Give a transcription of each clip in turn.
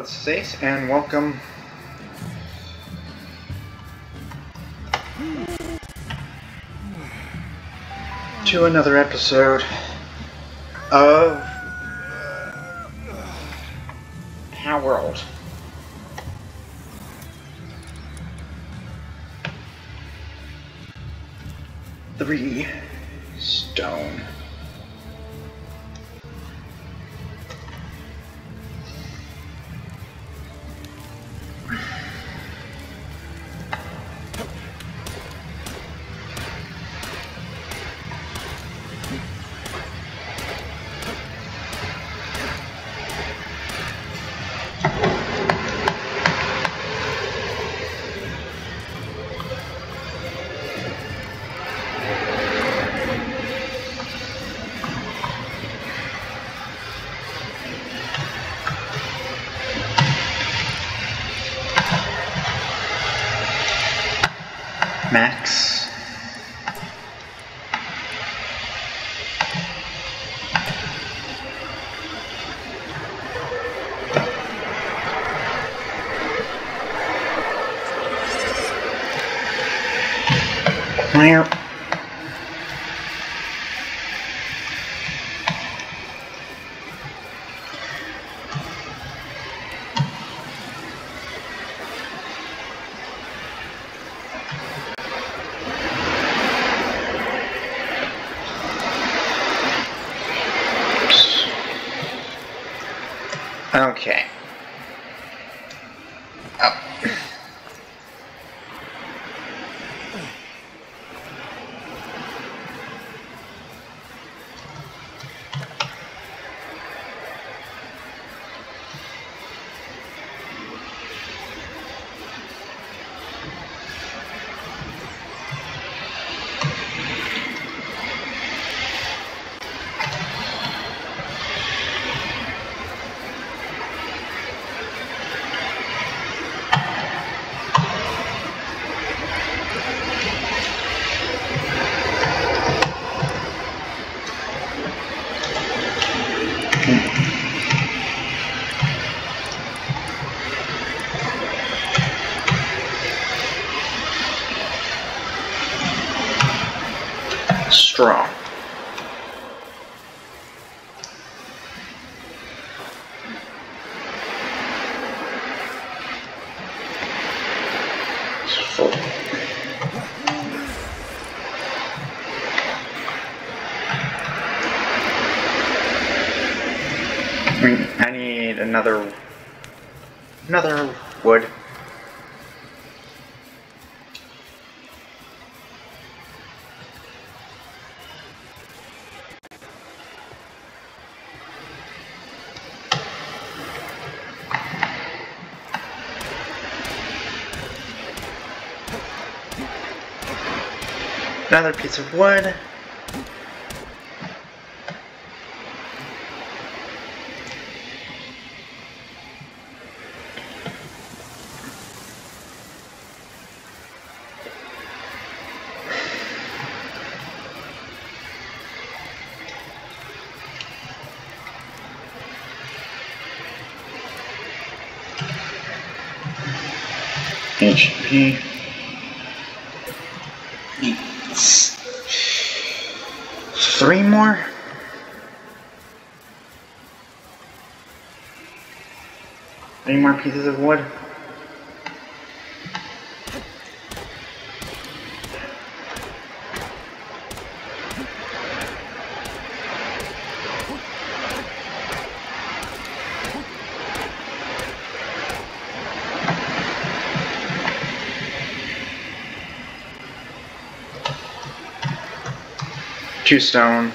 Hello, this is Ace, and welcome to another episode of Palworld. Three stone. Max. Meow. Okay. Oh. Strong. I need another wood. Another piece of wood. HP. Three more? Any more pieces of wood? Two stone.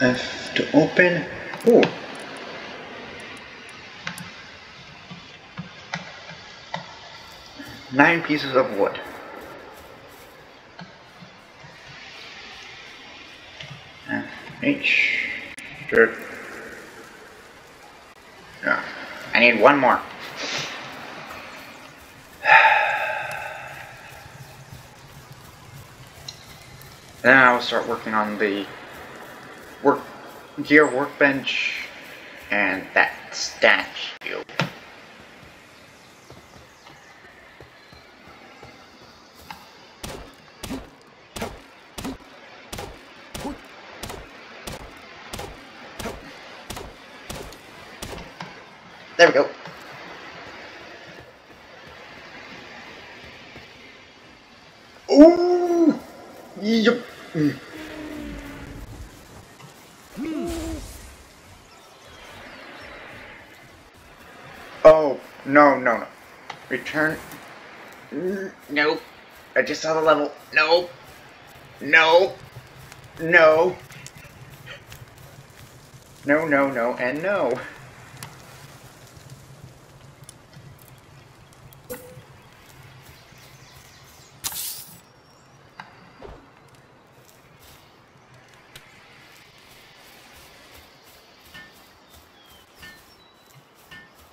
F to open. Ooh. Nine pieces of wood. F H. Dirt. No, I need one more. Then I will start working on the workbench and that statue. There we go. Ooh! Yep. Oh, no. Return. Nope. I just saw the level. Nope. No. No, and no.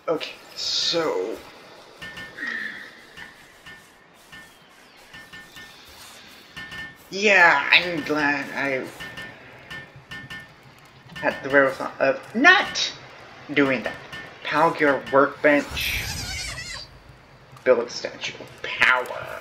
Okay, so... yeah, I'm glad I had the wherewithal of not doing that. Palworld workbench. Build statue of power.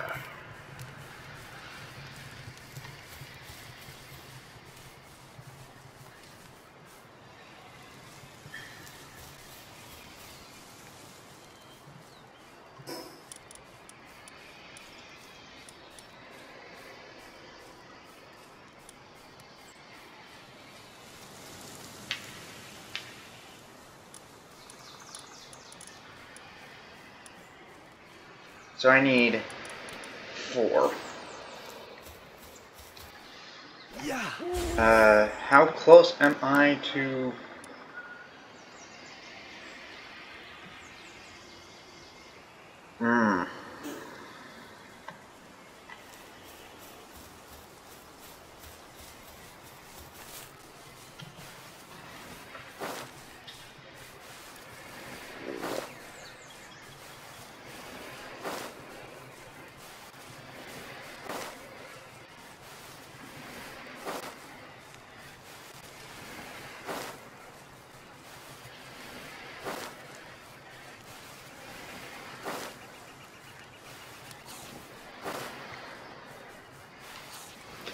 So I need 4. Yeah. How close am I to...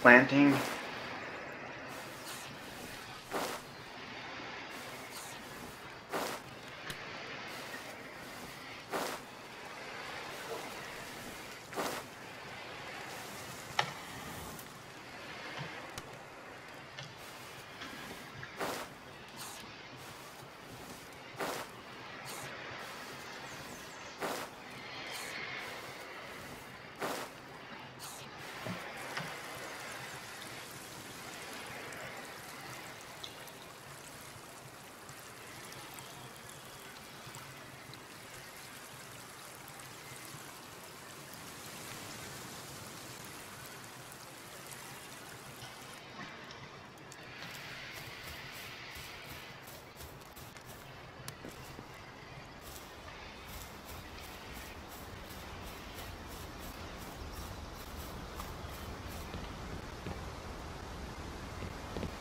planting.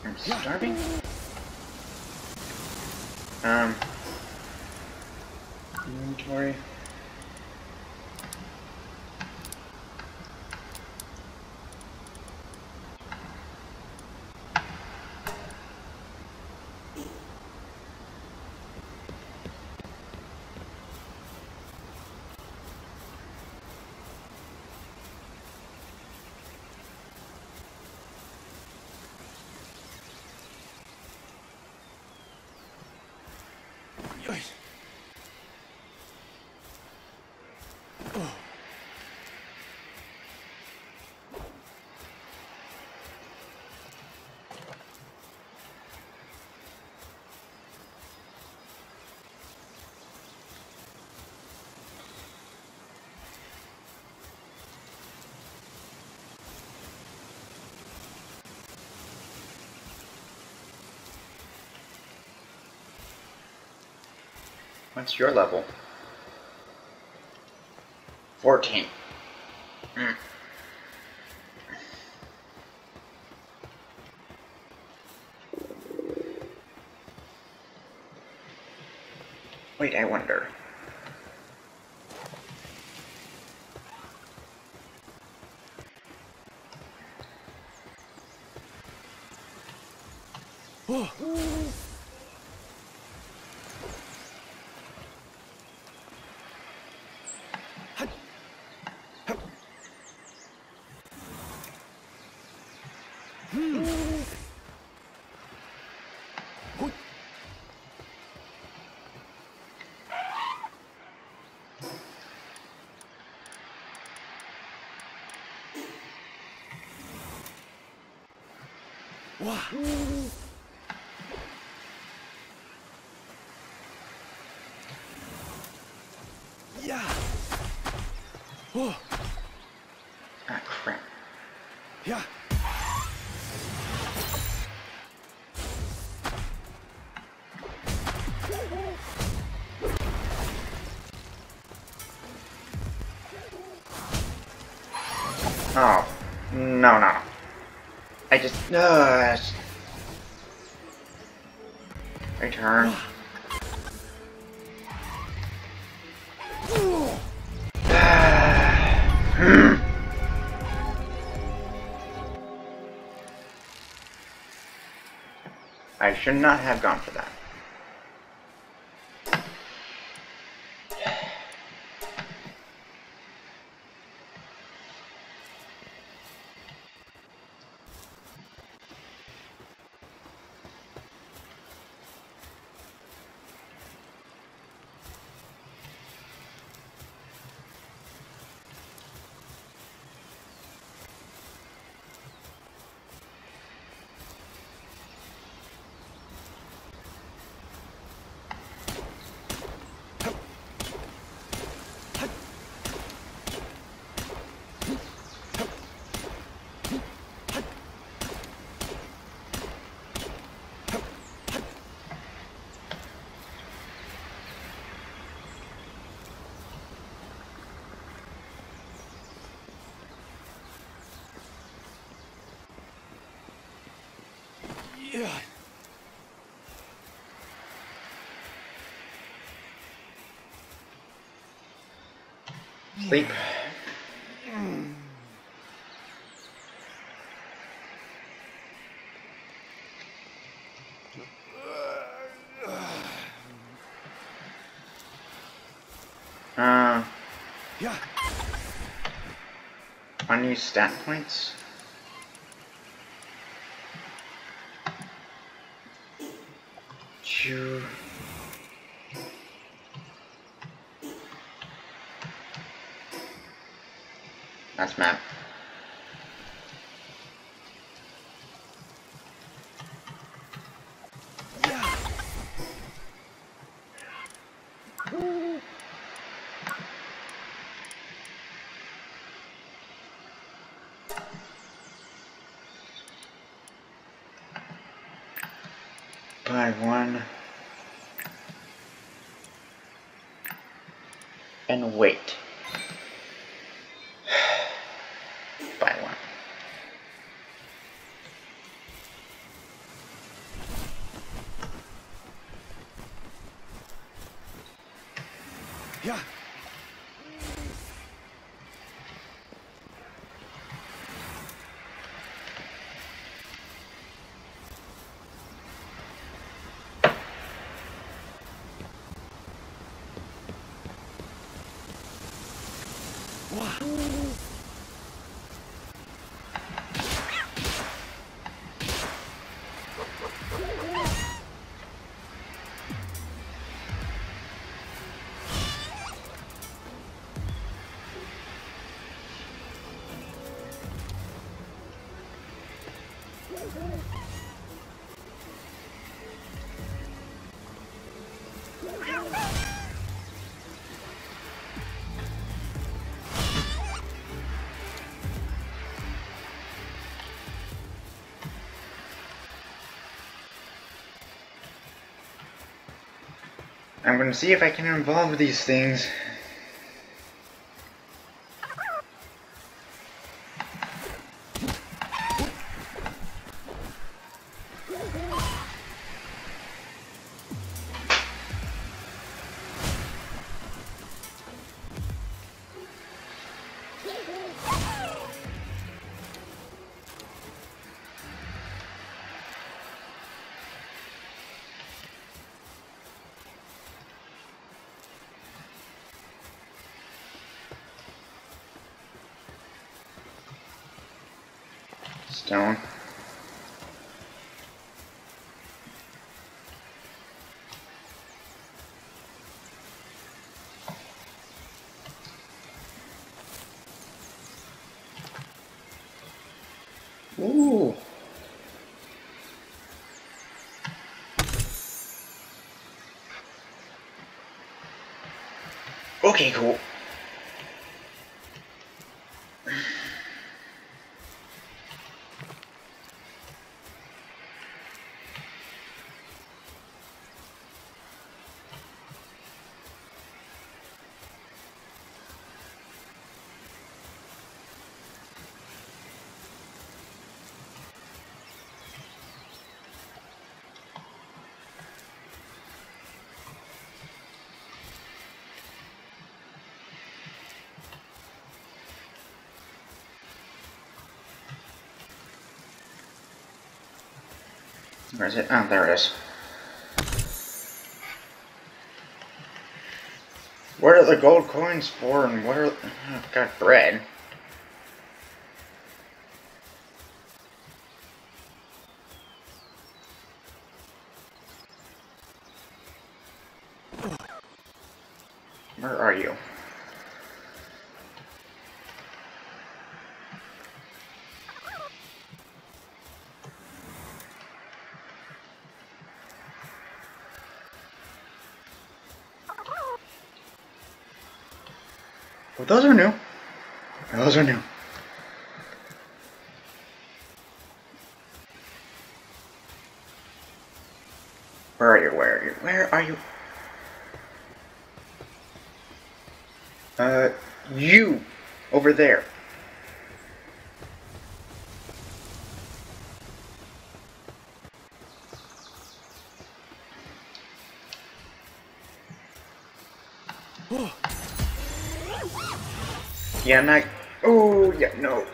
I'm starving. Inventory. What's your level? 14. Wait, I wonder. Yeah. Oh. Ah, crap. Yeah. Oh. No, no. I just... Return. I should not have gone for that. Sleep. Yeah. Unused stat points. Sure. That's map. Yeah. Buy one and wait. Yeah. Wow. I'm gonna see if I can involve these things. Down. Ooh. Okay, cool. Where is it? Oh, there it is. What are the gold coins for, and what are... Oh, God, bread. Where are you? Well, those are new. Those are new. Where are you? Where are you? Where are you? You! Over there. Yeah, I'm not. Oh, yeah, no.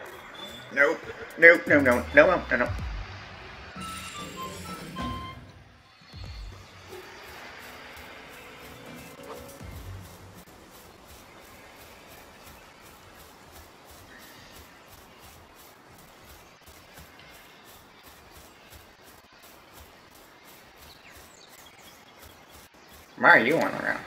Nope. Nope, no, no, no, no, no, no. Why are you on around?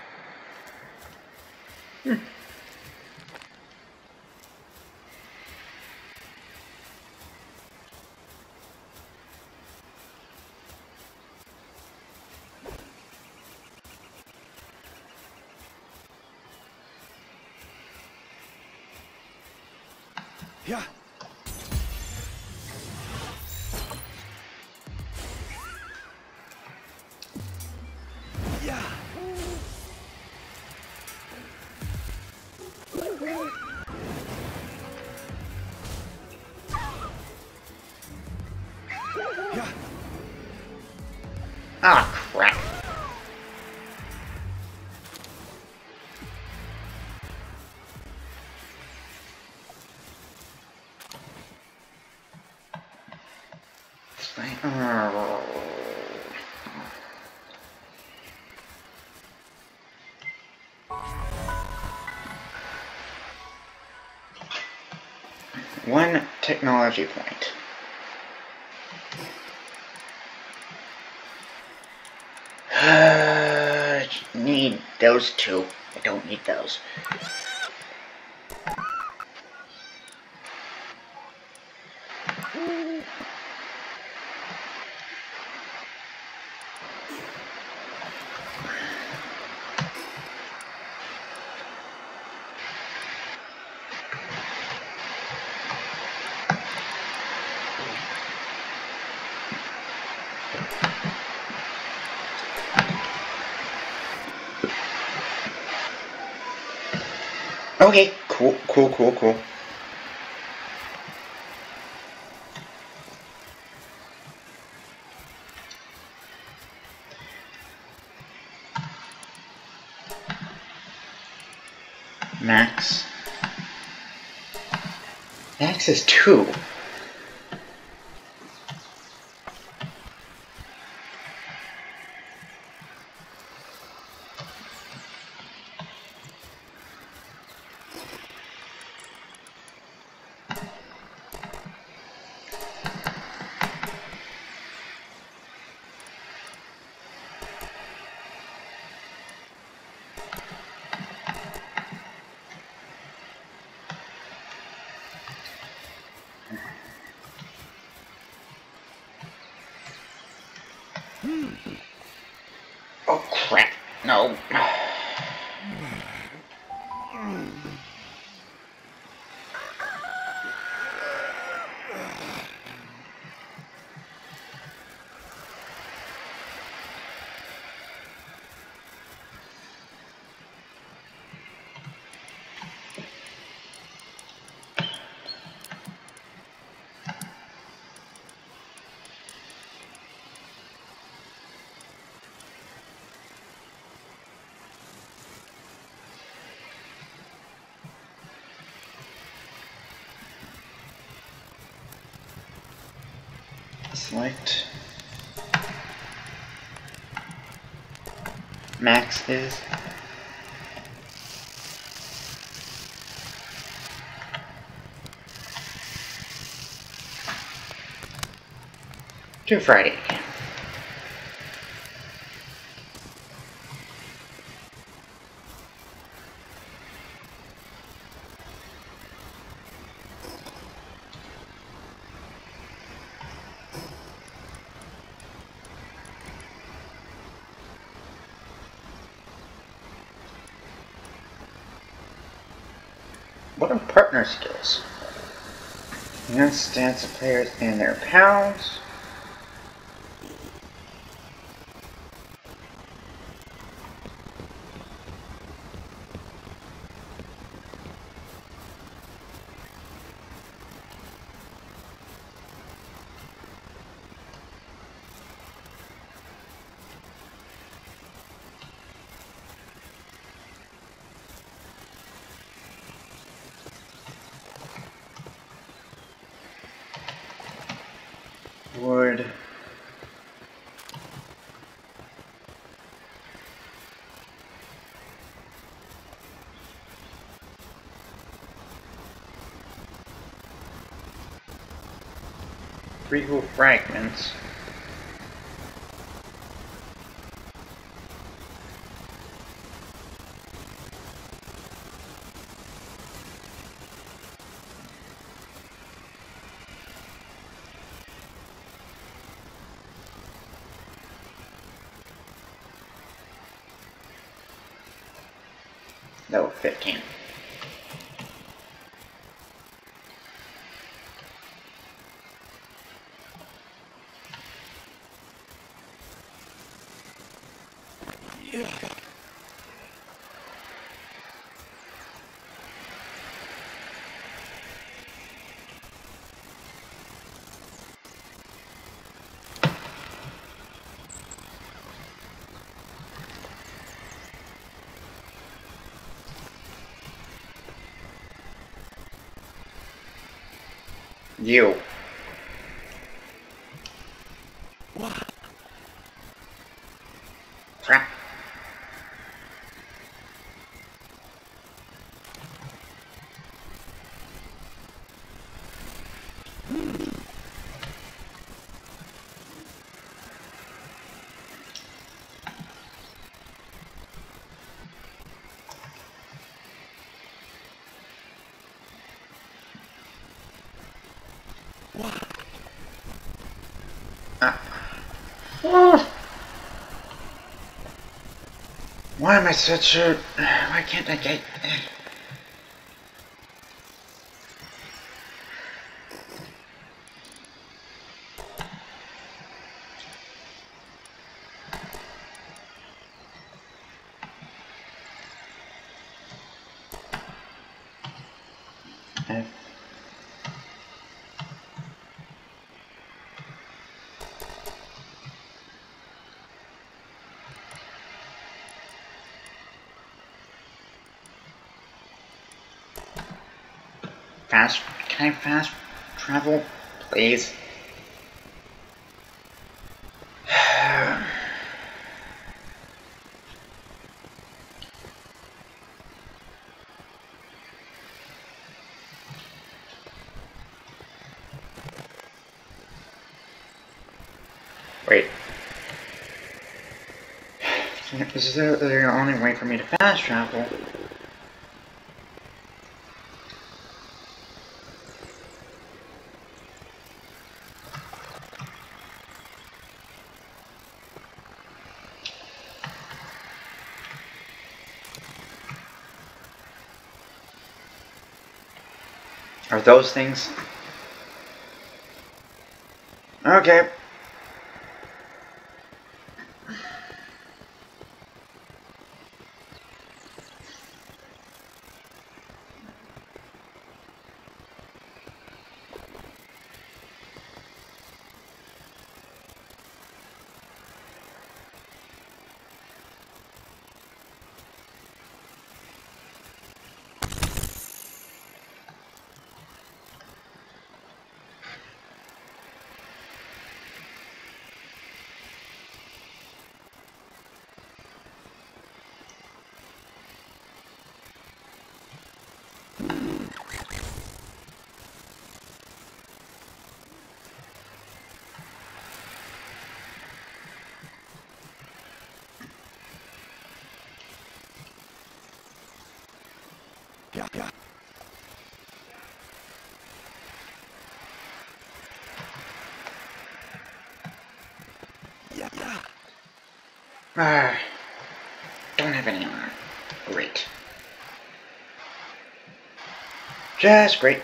Yeah. Yeah. Yeah. Ah, crap. One technology point. I need those two. I don't need those. Okay, cool, cool, cool, cool. Max. Max is 2. Oh crap, no. Select. Max is. Do Friday again. What are partner skills? Stance of players and their pals. Would reroll fragments. No, 15. Yeah. You. What? Crap. Why am I such a... Why can't I get... Can I fast travel, please? Wait. Is this the only way for me to fast travel? Are those things? Okay. Yeah. Yeah. Don't have any armor. Great. Just great.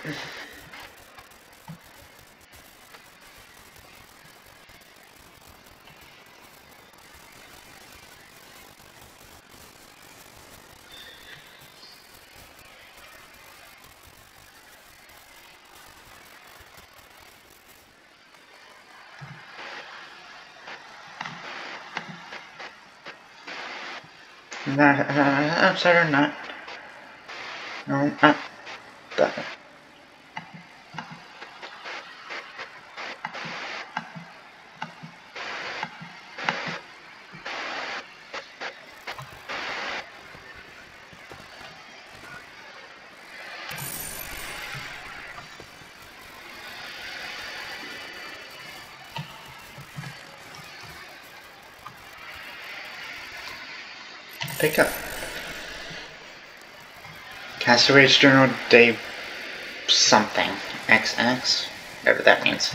Upside or not? No, not that. Pick up. Castaways Journal Day something. XX. Whatever that means.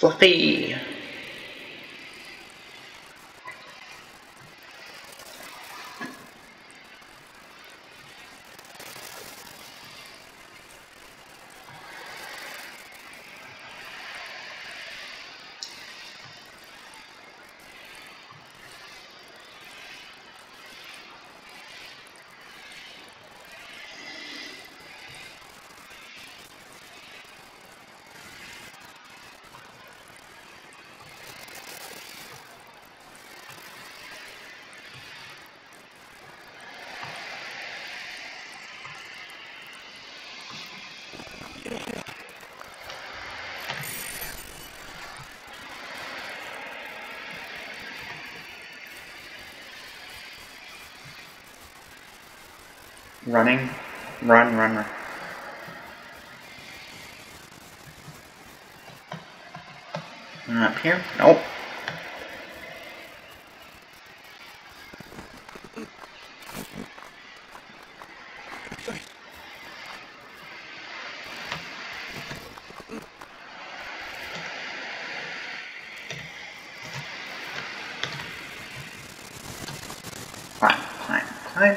Fluffy. Running, run. Up here? Nope. time.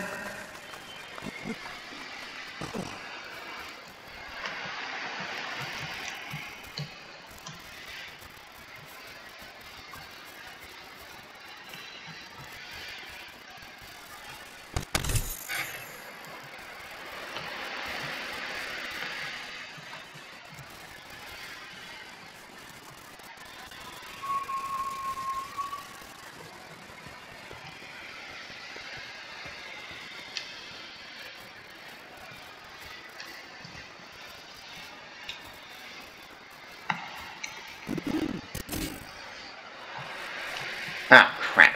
Ah, crap.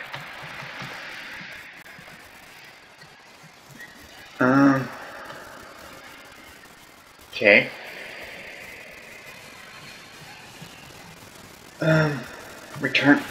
Okay. Return.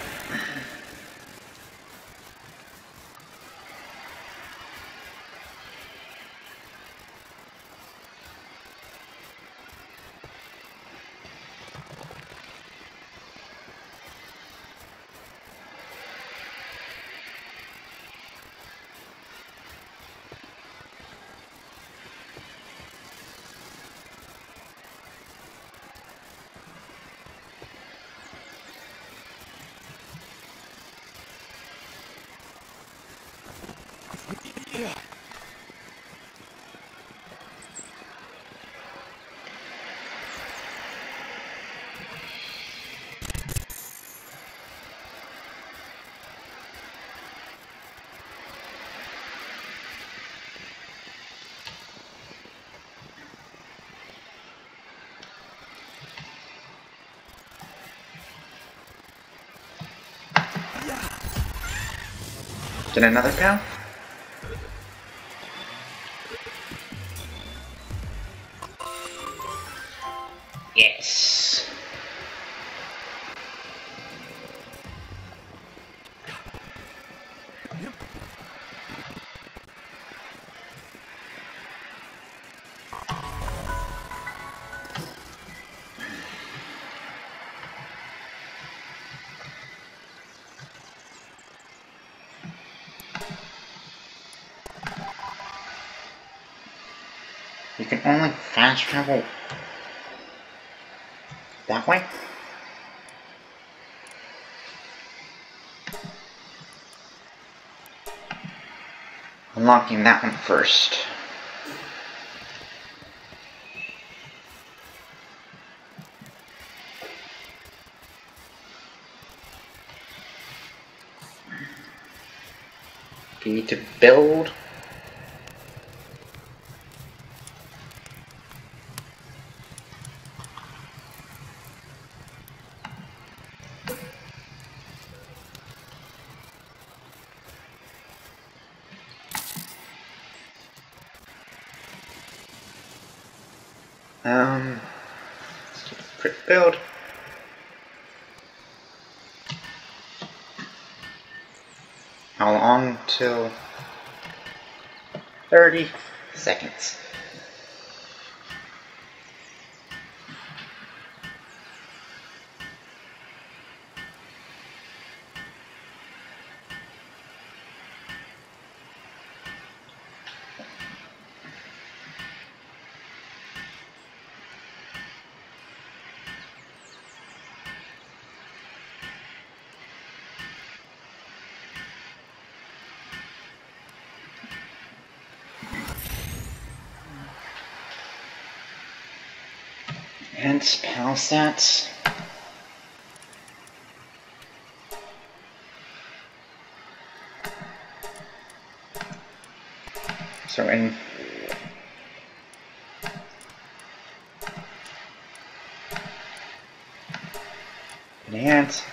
Did another pal? Yes. You can only fast travel that way? Unlocking that one first. You need to build. Let's do a quick build. How long till 30 seconds? Hence pal stats. So in enhance.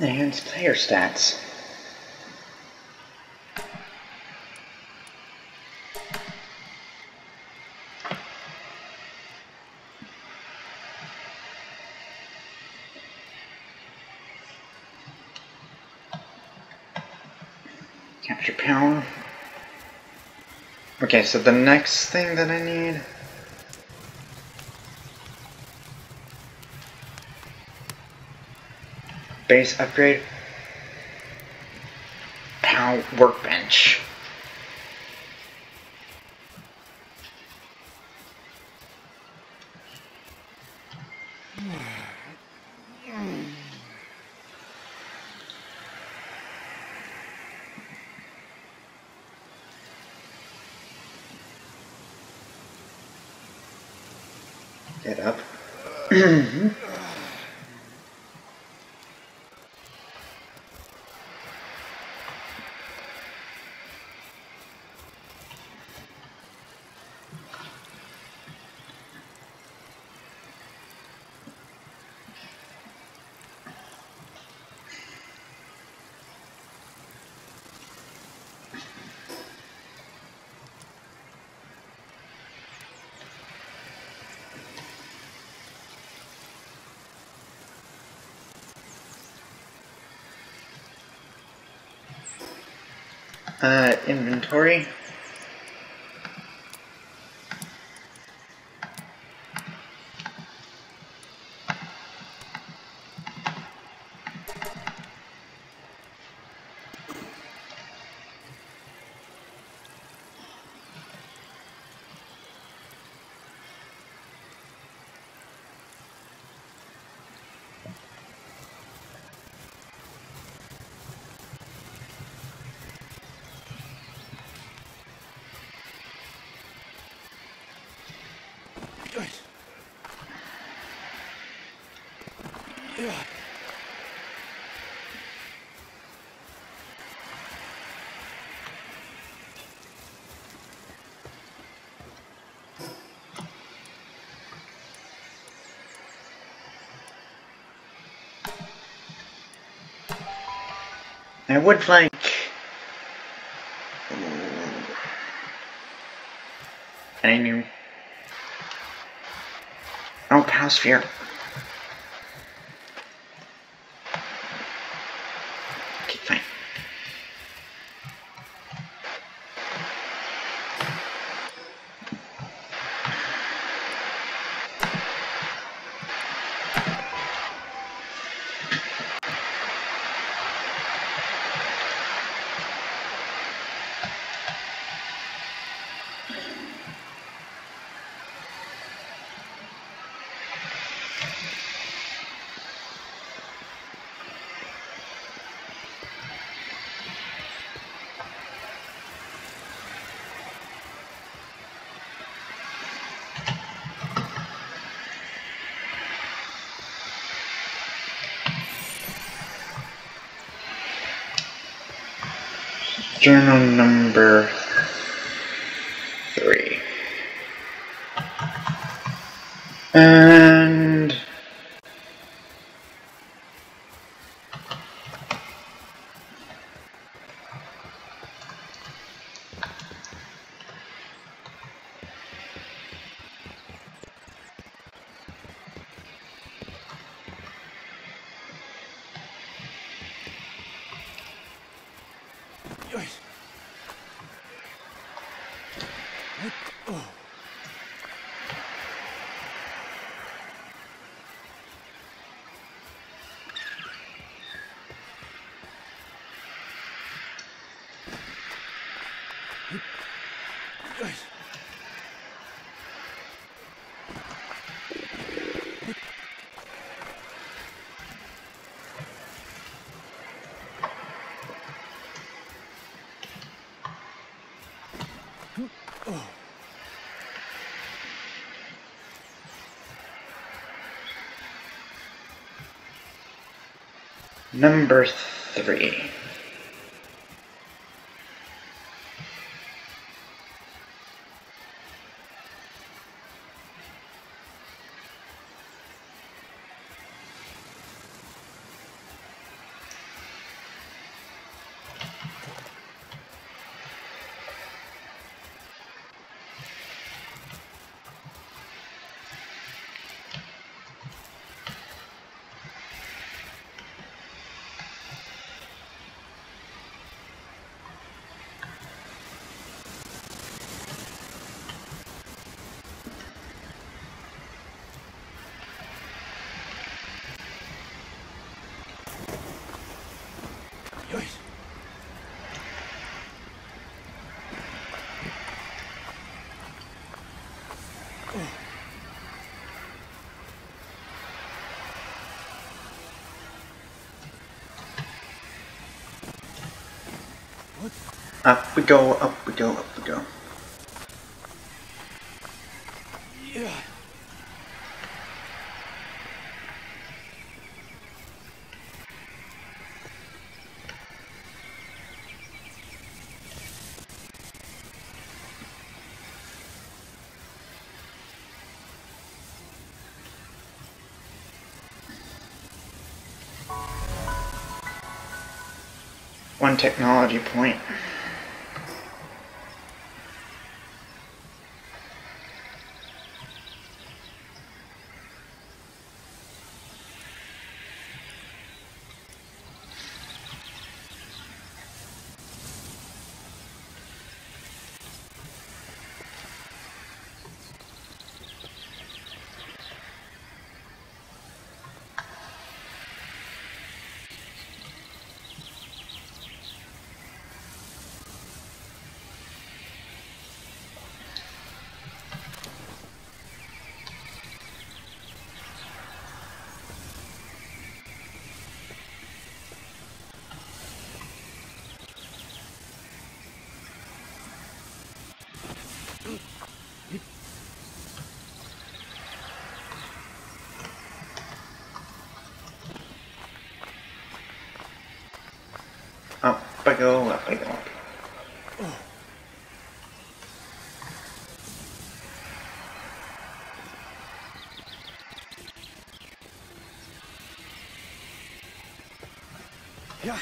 and player stats. Capture power. Okay, so the next thing that I need base upgrade, Pal workbench. Get up. Inventory. I would like any Pal Sphere. Okay, fine. Journal number 3. And number 3. Up we go, up we go, up we go. Yeah. One technology point. Up I go, up I go. Oh. Yeah.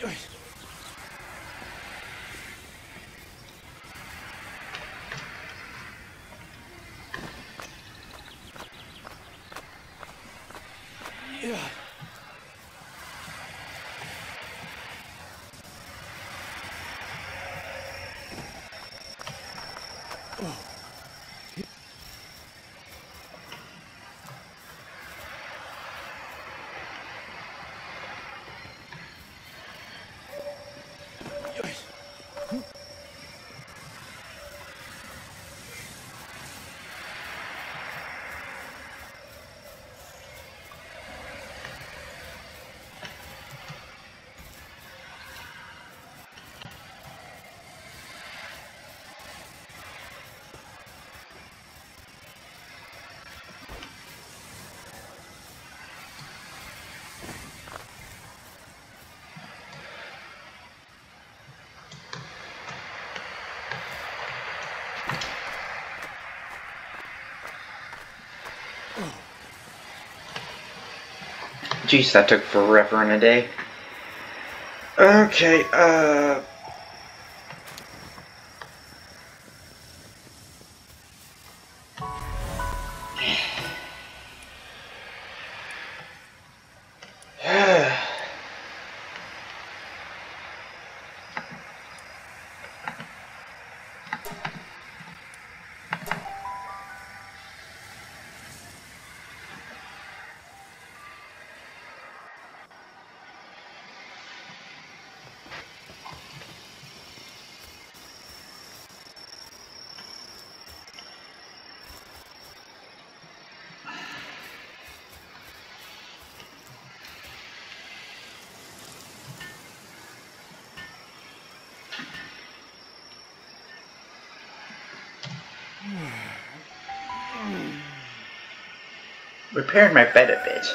Yeah. Jeez, that took forever and a day. Okay, Repairing my bed a bit.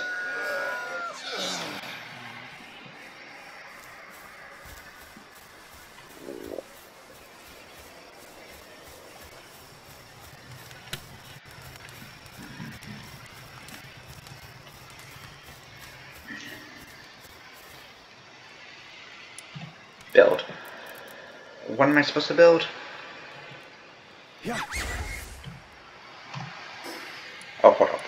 Build. What am I supposed to build? Yeah. Oh, hold up.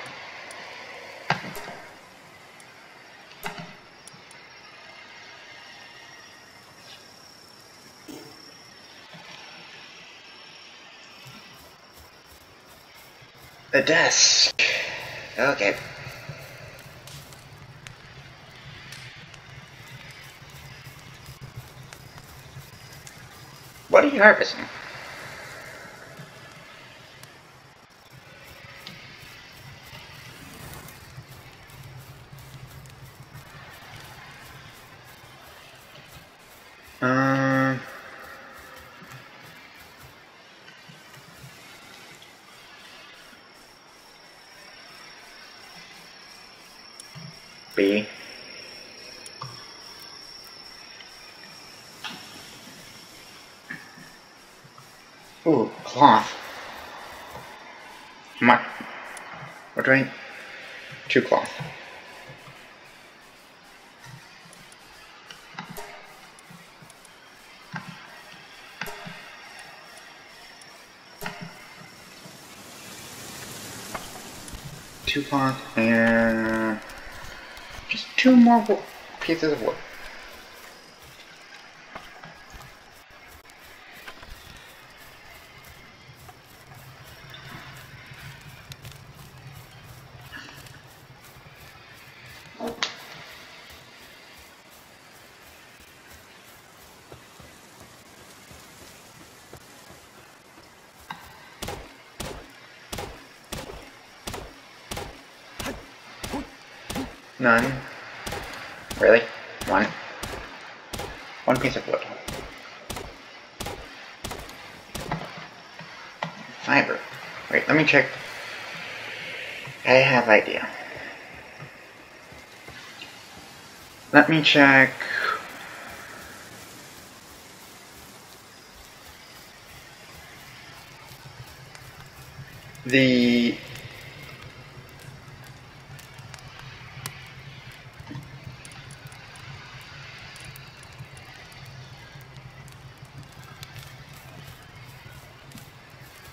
A desk. Okay. What are you harvesting? B. Ooh, cloth. Come on. We're doing 2 cloth. Two cloth and just 2 more pieces of wood. None. Really? 1. 1 piece of wood. Fiber. Wait, let me check. I have idea. Let me check. The...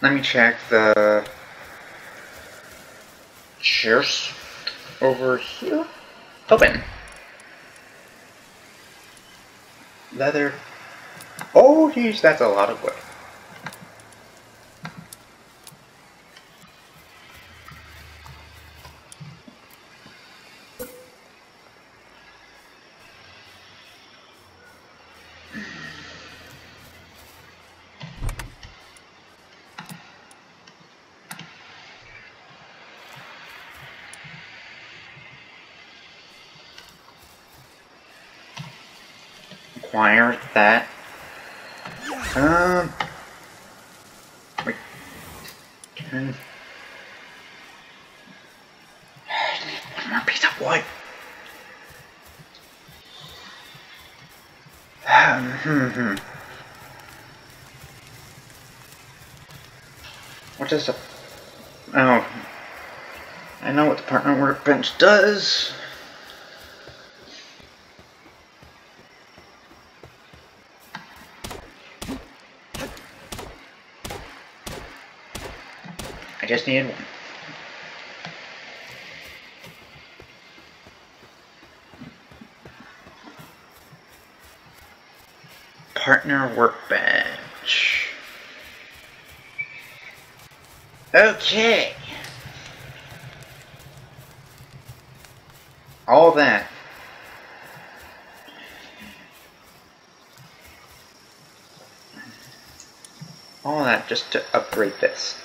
Let me check the chairs over here. Open. Leather. Oh, geez, that's a lot of wood. Acquire that. Wait. Okay. 1 more piece of wood. What does the... Oh. I know what the partner workbench does. I just needed 1. Partner workbench. Okay. All that. All that just to upgrade this.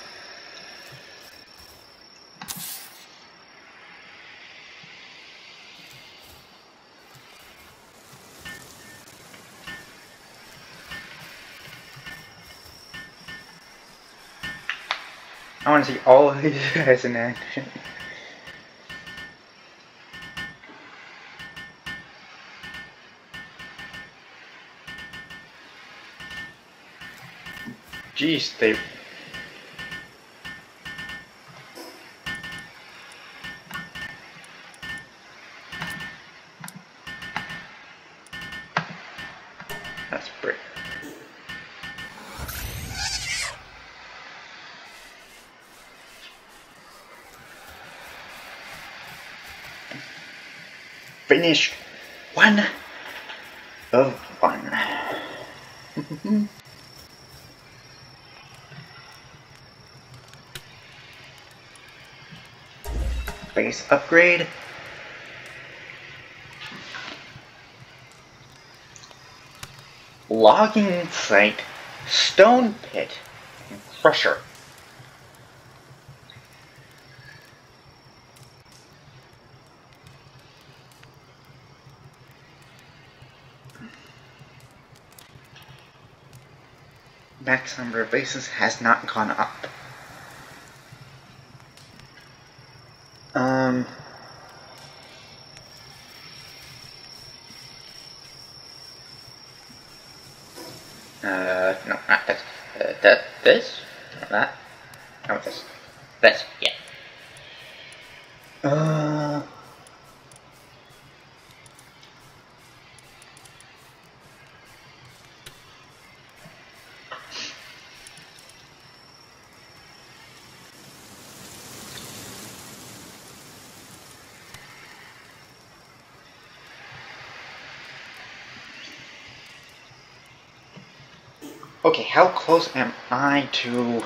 I want to see all of these guys in action. Jeez, they... That's brick. Finish one of one. Base upgrade. Logging site, stone pit, and crusher. Max number of bases has not gone up. No, not this. This? Not that. No, this. This, yeah. Okay, how close am I to...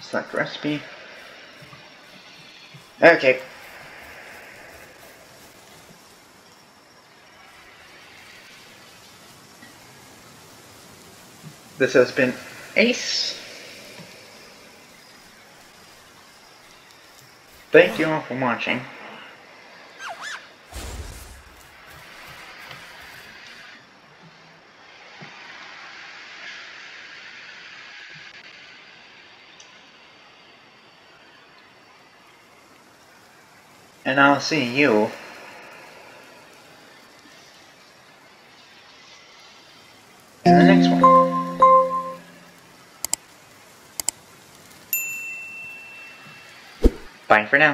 select recipe. Okay. This has been ace. Thank you all for watching. And I'll see you in the next one. Bye for now.